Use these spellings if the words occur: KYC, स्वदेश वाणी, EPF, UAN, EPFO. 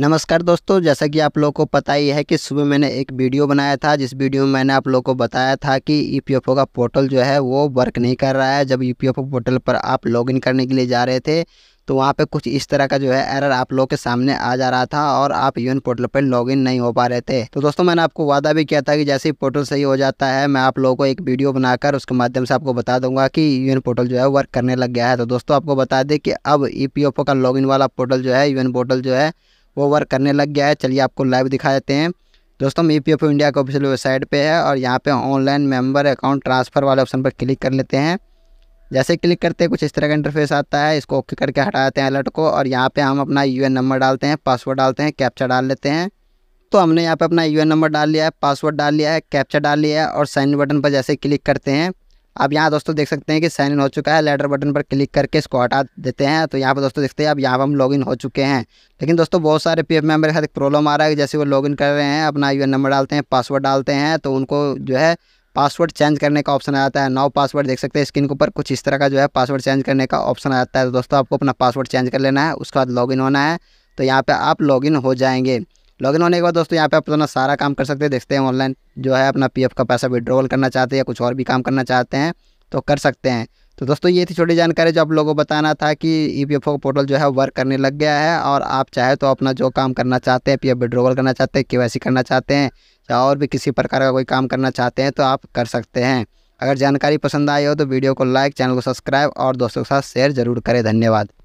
नमस्कार दोस्तों, जैसा कि आप लोगों को पता ही है कि सुबह मैंने एक वीडियो बनाया था जिस वीडियो में मैंने आप लोगों को बताया था कि ईपीएफओ का पोर्टल जो है वो वर्क नहीं कर रहा है। जब ईपीएफओ पोर्टल पर आप लॉगिन करने के लिए जा रहे थे तो वहाँ पे कुछ इस तरह का जो है एरर आप लोगों के सामने आ जा रहा था और आप यूएन पोर्टल पर लॉगिन नहीं हो पा रहे थे। तो दोस्तों मैंने आपको वादा भी किया था कि जैसे ही पोर्टल सही हो जाता है मैं आप लोगों को एक वीडियो बनाकर उसके माध्यम से आपको बता दूंगा कि यूएन पोर्टल जो है वर्क करने लग गया है। तो दोस्तों आपको बता दें कि अब ईपीएफओ का लॉगिन वाला पोर्टल जो है यूएन पोर्टल जो है वो वर्क करने लग गया है। चलिए आपको लाइव दिखा देते हैं। दोस्तों हम ईपीएफओ इंडिया की ऑफिशियल वेबसाइट पे है और यहाँ पे ऑनलाइन मेंबर अकाउंट ट्रांसफ़र वाले ऑप्शन पर क्लिक कर लेते हैं। जैसे क्लिक करते हैं कुछ इस तरह का इंटरफेस आता है। इसको ओके करके हटा देते हैं अलर्ट को और यहाँ पे हम अपना यूएन नंबर डालते हैं, पासवर्ड डालते हैं, कैप्चा डाल लेते हैं। तो हमने यहाँ पर अपना यूएन नंबर डाल लिया है, पासवर्ड डाल लिया है, कैप्चा डाल लिया है और साइन इन बटन पर जैसे क्लिक करते हैं अब यहाँ दोस्तों देख सकते हैं कि साइन इन हो चुका है। लेटर बटन पर क्लिक करके इसको हटा देते हैं। तो यहाँ पर दोस्तों देखते हैं अब यहाँ पर हम लॉगिन हो चुके हैं। लेकिन दोस्तों बहुत सारे पीएफ मेंबर के साथ एक प्रॉब्लम आ रहा है कि जैसे वो लॉगिन कर रहे हैं, अपना यूएन नंबर डालते हैं, पासवर्ड डालते हैं तो उनको जो है पासवर्ड चेंज करने का ऑप्शन आ जाता है। नाउ पासवर्ड देख सकते हैं स्क्रीन के ऊपर कुछ इस तरह का जो है पासवर्ड चेंज करने का ऑप्शन आ जाता है। तो दोस्तों आपको अपना पासवर्ड चेंज कर लेना है, उसके बाद लॉगिन होना है। तो यहाँ पर आप लॉगिन हो जाएंगे। लॉगिन होने के बाद दोस्तों यहाँ पे आप अपना सारा काम कर सकते हैं। देखते हैं ऑनलाइन जो है अपना पीएफ का पैसा विड्रॉल करना चाहते हैं या कुछ और भी काम करना चाहते हैं तो कर सकते हैं। तो दोस्तों ये थी छोटी जानकारी जो आप लोगों को बताना था कि ईपीएफओ पोर्टल जो है वर्क करने लग गया है और आप चाहे तो अपना जो काम करना चाहते हैं, पीएफ विड्रॉल करना चाहते हैं, केवाईसी करना चाहते हैं या और भी किसी प्रकार का कोई काम करना चाहते हैं तो आप कर सकते हैं। अगर जानकारी पसंद आई हो तो वीडियो को लाइक, चैनल को सब्सक्राइब और दोस्तों के साथ शेयर ज़रूर करें। धन्यवाद।